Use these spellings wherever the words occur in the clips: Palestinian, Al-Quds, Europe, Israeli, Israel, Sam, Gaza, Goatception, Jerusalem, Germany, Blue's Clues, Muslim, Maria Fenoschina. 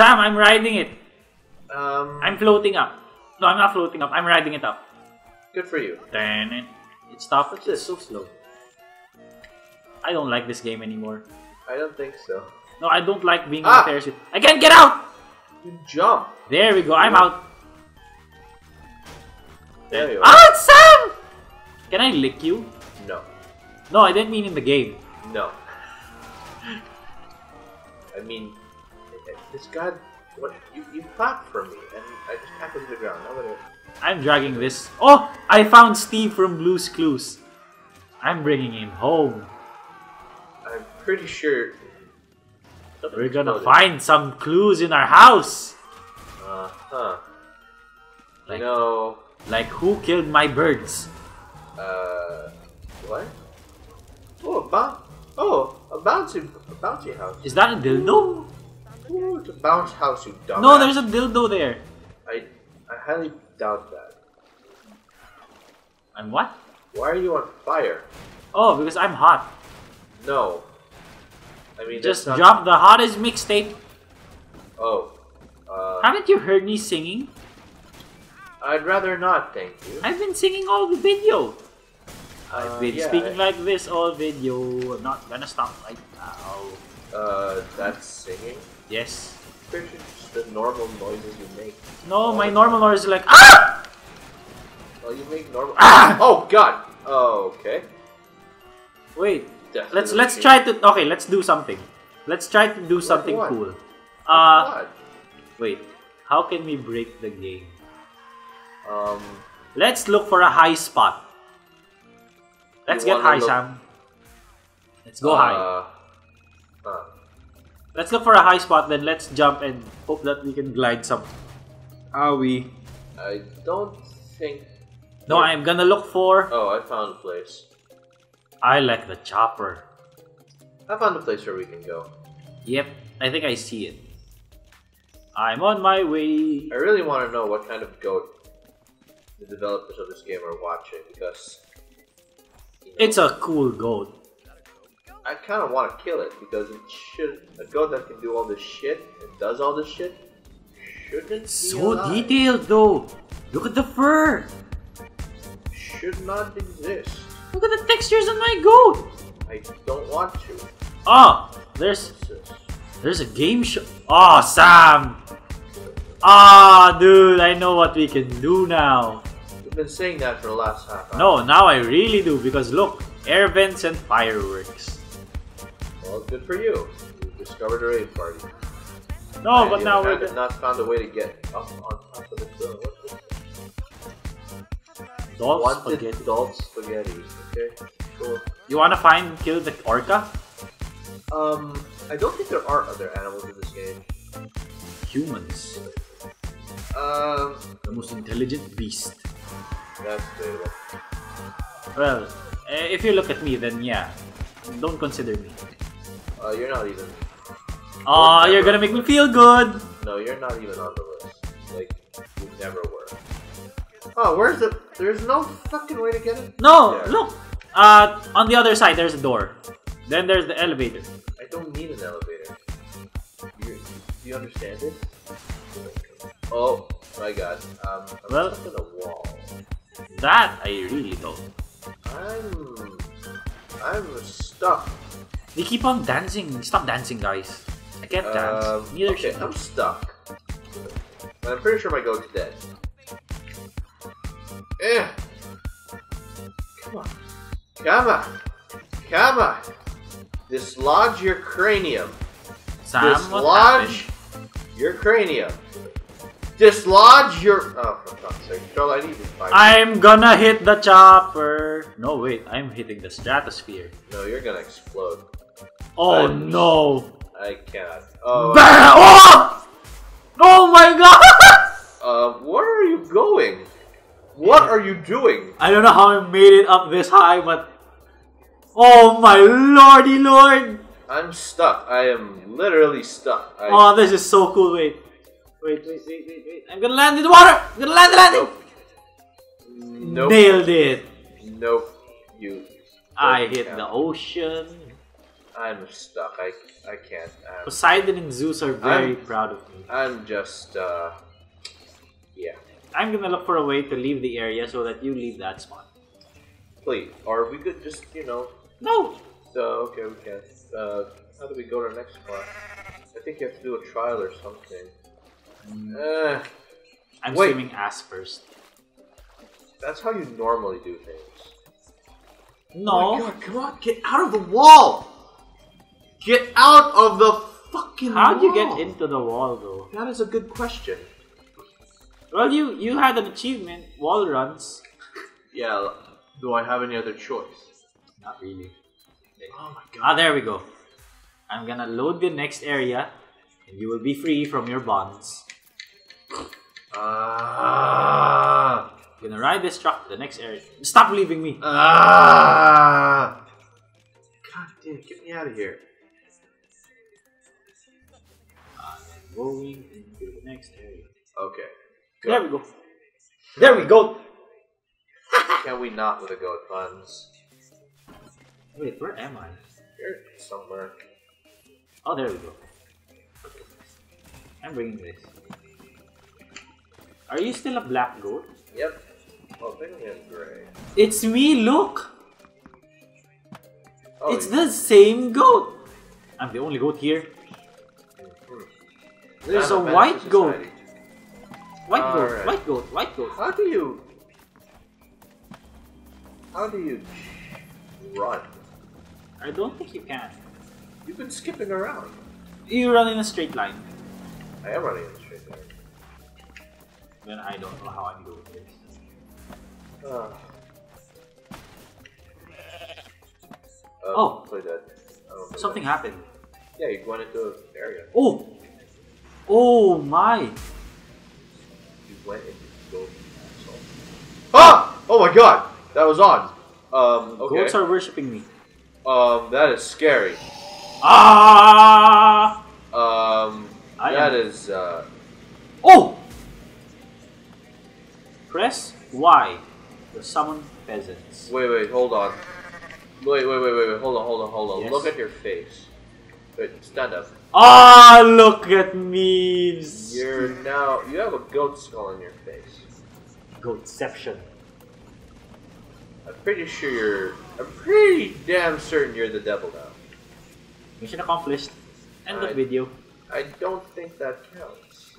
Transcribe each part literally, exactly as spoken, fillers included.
Sam, I'm riding it. Um, I'm floating up. No, I'm not floating up. I'm riding it up. Good for you. Turn it. It stopped. It's just so slow. I don't like this game anymore. I don't think so. No, I don't like being ah! on the parachute. I can't get out! You jump. There we go. I'm yeah. out. There, there you are. Out, Sam! Can I lick you? No. No, I didn't mean in the game. No. I mean, this god, what you you clapped for me, and I just tackled to the ground. I'm, gonna... I'm dragging this. Oh, I found Steve from Blue's Clues. I'm bringing him home. I'm pretty sure we're gonna exploded. find some clues in our house. Uh huh. Like, no. Like who killed my birds? Uh, what? Oh, a bounce! Oh, a bouncy, a bouncy house. Is that a dildo? Ooh, it's a bounce house, you dumbass. No, there's a dildo there. I, I highly doubt that. And what? Why are you on fire? Oh, because I'm hot. No. I mean, just not... drop the hottest mixtape. Oh. Uh, Haven't you heard me singing? I'd rather not, thank you. I've been singing all the video. I've uh, been yeah, speaking I... like this all video. I'm not gonna stop right now. Uh, that's singing? Yes. Pretty sure just the normal noises you make. No, my normal noise is like ah! Well, you make normal. Ah! Oh God! Oh, okay. Wait. Definitely let's let's try to okay. Let's do something. Let's try to do like something what? cool. Uh, wait. How can we break the game? Um. Let's look for a high spot. Let's get high, look... Sam. Let's go uh, high. Uh. Let's look for a high spot, then let's jump and hope that we can glide some. Are we? I don't think... No, we're... I'm gonna look for... Oh, I found a place. I like the chopper. I found a place where we can go. Yep, I think I see it. I'm on my way. I really want to know what kind of goat the developers of this game are watching, because... You know, it's a cool goat. I kind of want to kill it because it should. A goat that can do all this shit and does all this shit shouldn't. So alive. detailed though. Look at the fur. Should not exist. Look at the textures on my goat. I don't want to. Oh, there's there's a game show. Oh, Sam. Ah, oh, dude, I know what we can do now. Been saying that for the last half hour. No, now I really do because look, air vents and fireworks. Well, good for you. You discovered a rave party. No, I but now we're not found a way to get up on top of the building. Adult spaghetti. Adult spaghetti. Okay. Cool. You wanna find kill the orca? Um, I don't think there are other animals in this game. Humans. Um, the most intelligent beast. That's terrible. Well, if you look at me, then yeah. Don't consider me. Uh, you're not even... Oh, you're gonna make me feel good! No, you're not even on the list. Like, you never were. Oh, where's the... There's no fucking way to get it? No, there. Look! Uh, on the other side, there's a door. Then there's the elevator. I don't need an elevator. You're, do you understand it? Oh, my God. Um, I'm well, stuck in a wall. That I really don't. I'm... I'm stuck. They keep on dancing. Stop dancing, guys. I can't um, dance. Neither okay, should I'm stuck. I'm pretty sure my goat's dead. Eh. Come on. Come on. Come on. Dislodge your cranium. Sam, Dislodge your cranium. Dislodge your... Oh, for God's sake. All I need is fire. I'm gonna hit the chopper. No, wait. I'm hitting the stratosphere. No, you're gonna explode. Oh, I'm... no. I can't. Oh, I... oh! Oh, my God! Uh, where are you going? What are you doing? I don't know how I made it up this high, but... Oh, my lordy lord! I'm stuck. I am literally stuck. I... Oh, this is so cool. Wait. Wait, wait, wait, wait, wait. I'm gonna land in the water! I'm gonna land, land nope. it! Nope. Nailed it! Nope. You. I hit count. the ocean. I'm stuck. I, I can't. I'm, Poseidon and Zeus are very I'm, proud of me. I'm just, uh... yeah. I'm gonna look for a way to leave the area so that you leave that spot. Please. Or we could just, you know... No! So, okay, we can. Uh, how do we go to the next spot? I think you have to do a trial or something. Mm. Uh, I'm wait. Screaming ass first. That's how you normally do things. No! Oh my God, come on, get out of the wall! Get out of the fucking wall! How'd you get into the wall, though? That is a good question. Well, you, you had an achievement, wall runs. Yeah, do I have any other choice? Not really. Oh my God. Ah, there we go. I'm gonna load the next area, and you will be free from your bonds. Ah. I'm gonna ride this truck to the next area. Stop leaving me! Ah. God damn, get me out of here. I'm going into the next area. Okay. Go. There we go. There we go! Can we not with the goat buns? Wait, where am I? Here, somewhere. Oh, there we go. Okay. I'm bringing this. Are you still a black goat? Yep. Oh, I think I'm gray. It's me, look! Oh, it's yeah. the same goat! I'm the only goat here. Mm-hmm. There's I'm a, a white society. goat. White All goat, right. white goat, white goat. How do you... How do you run? I don't think you can. You've been skipping around. You run in a straight line. I am running in a straight line. Then I don't know how I'm doing this. Uh. Uh, oh! Play that. Something that. happened. Yeah, you went into an area. Oh! Oh my! You went into the golden castle. Ah! Oh my God! That was odd! Um, okay. Goats are worshipping me. Um, that is scary. Ah! Um, I that am. is, uh... Oh! Press Y to summon peasants. Wait, wait, hold on. Wait, wait, wait, wait, wait, hold on, hold on, hold on. Yes. Look at your face. Wait, stand up. Ah, look at me! You're now... You have a goat skull on your face. Goatception. I'm pretty sure you're... I'm pretty damn certain you're the devil now. Mission accomplished. End I, of video. I don't think that counts.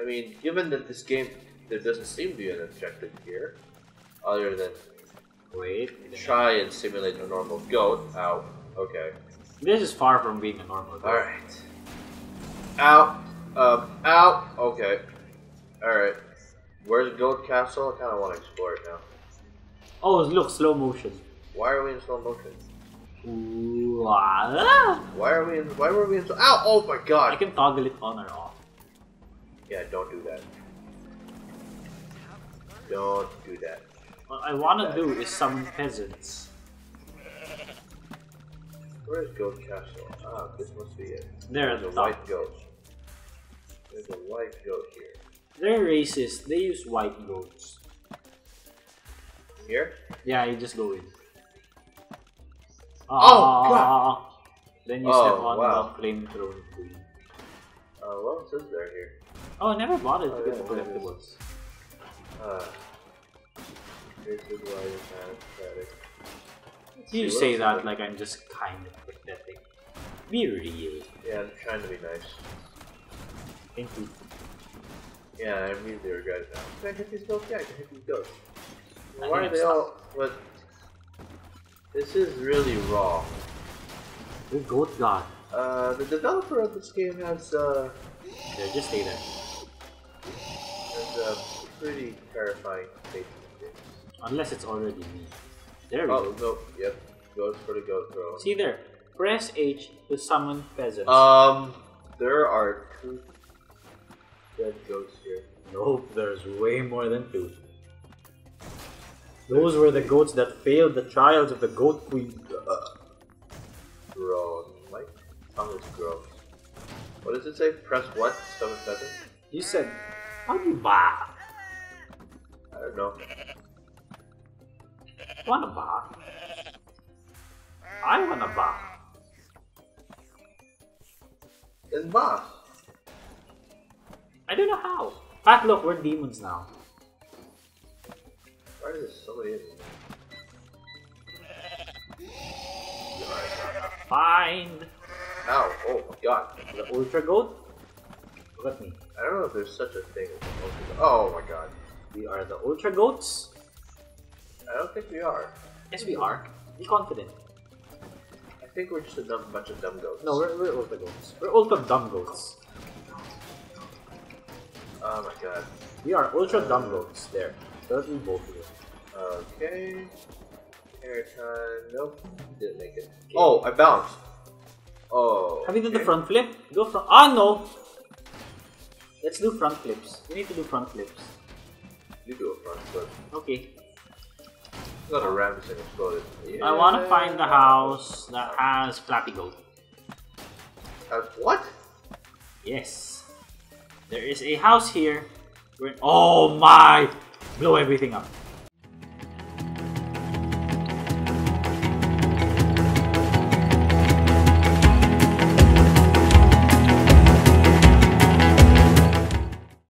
I mean, given that this game, there doesn't seem to be an objective here, other than wait, try and simulate a normal goat. Ow. Okay. This is far from being a normal goat. Alright. Ow. Um, ow. Okay. Alright. Where's the goat castle? I kind of want to explore it now. Oh, look, slow motion. Why are we in slow motion? Why are we in, why were we in slow- Ow! Oh my God! I can toggle it on or off. Yeah, don't do that. Don't do that. What I want to do is summon peasants. Where is Goat Castle? Ah, this must be it. There There's a top. white goat. There's a white goat here. They're racist, they use white goats. Here? Yeah, you just go in. Oh, uh, God! Then you oh, step on wow. the flamethrower queen. Uh, what else is there here? Oh, I never bothered oh, to yeah, get the collectibles. Uh, here's the wild pathetic. You say that there. like I'm just kind of pathetic. Be real. Yeah, I'm trying to be nice. Thank you. Yeah, I immediately regret it now. Can I hit these goats? Yeah, I can hit these goats. Why are they all... What? This is really wrong. The goat god. Uh, the developer of this game has, uh... Yeah, just stay there. Has a pretty terrifying state. Unless it's already me. There we oh, go. Go. Yep. Goes for the goat throw. See there. Press H to summon peasants. Um, there are two dead goats here. Nope, there's way more than two. Those were the goats that failed the trials of the goat queen. Uh, bro, my tongue is gross. What does it say? Press what? Summon peasants? You said, how do you bah? I don't know. Wanna bah? I wanna bah. It's buff. I don't know how. Ah, look, we're demons now. Why is this so easy? Fine! Now, oh my god. The Ultra Goat? Look at me. I don't know if there's such a thing as an Ultra Goat. Oh my god. We are the Ultra Goats? I don't think we are. Yes, we are. Be confident. I think we're just a dumb bunch of dumb goats. No, we're, we're Ultra Goats. We're Ultra Dumb Goats. Oh my god. We are Ultra uh, Dumb Goats. There. Don't we both of them. Okay. Air time. Nope. Didn't make it. Okay. Oh, I bounced. Oh. Have you done okay. the front flip? Go front. Ah, no! Let's do front flips. We need to do front flips. You do a front flip. Okay. I yeah. want to find the house that has Flappy Goat. Has what? Yes. There is a house here. Where... Oh my! Blow everything up.